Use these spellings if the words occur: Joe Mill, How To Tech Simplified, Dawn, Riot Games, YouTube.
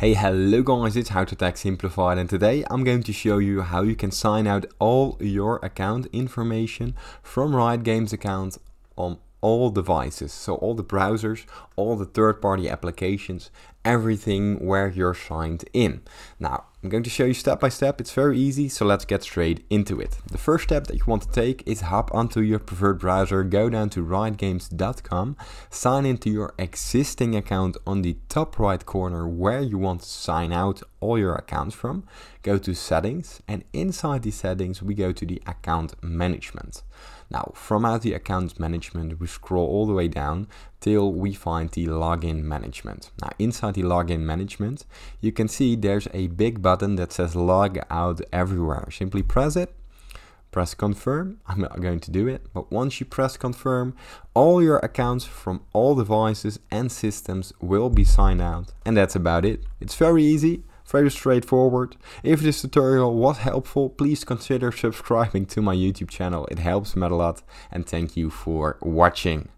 Hey, hello guys, it's How to Tech Simplified, and today I'm going to show you how you can sign out all your account information from Riot Games account on all devices. So all the browsers, all the third-party applications, everything where you're signed in. Now, I'm going to show you step by step. It's very easy, so let's get straight into it. The first step that you want to take is hop onto your preferred browser, go down to riotgames.com, sign into your existing account on the top right corner where you want to sign out all your accounts from. Go to settings, and inside the settings we go to the account management. Now, from out the account management we scroll all the way down till we find the login management. Now, inside the login management you can see there's a big button that says log out everywhere. Simply press it, press confirm. I'm not going to do it, but once you press confirm, all your accounts from all devices and systems will be signed out. And that's about it. It's very easy, very straightforward. If this tutorial was helpful, please consider subscribing to my YouTube channel. It helps me a lot, and thank you for watching.